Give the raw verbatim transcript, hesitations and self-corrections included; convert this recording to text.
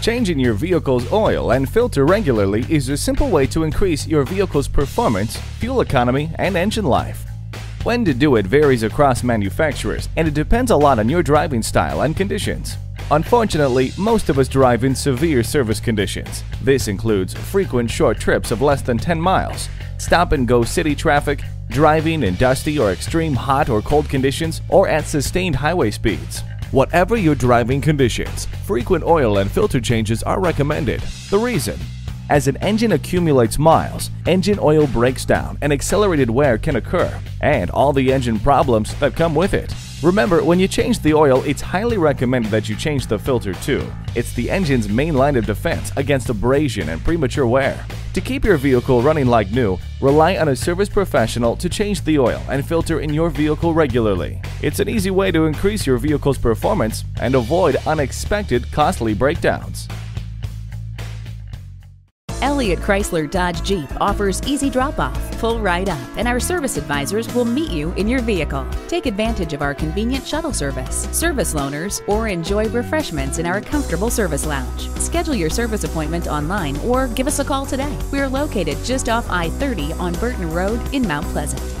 Changing your vehicle's oil and filter regularly is a simple way to increase your vehicle's performance, fuel economy, and engine life. When to do it varies across manufacturers, and it depends a lot on your driving style and conditions. Unfortunately, most of us drive in severe service conditions. This includes frequent short trips of less than ten miles, stop-and-go city traffic, driving in dusty or extreme hot or cold conditions, or at sustained highway speeds. Whatever your driving conditions, frequent oil and filter changes are recommended. The reason? As an engine accumulates miles, engine oil breaks down and accelerated wear can occur, and all the engine problems that come with it. Remember, when you change the oil, it's highly recommended that you change the filter too. It's the engine's main line of defense against abrasion and premature wear. To keep your vehicle running like new, rely on a service professional to change the oil and filter in your vehicle regularly. It's an easy way to increase your vehicle's performance and avoid unexpected costly breakdowns. Elliott Chrysler Dodge Jeep offers easy drop-off, full ride-up, and our service advisors will meet you in your vehicle. Take advantage of our convenient shuttle service, service loaners, or enjoy refreshments in our comfortable service lounge. Schedule your service appointment online or give us a call today. We are located just off I thirty on Burton Road in Mount Pleasant.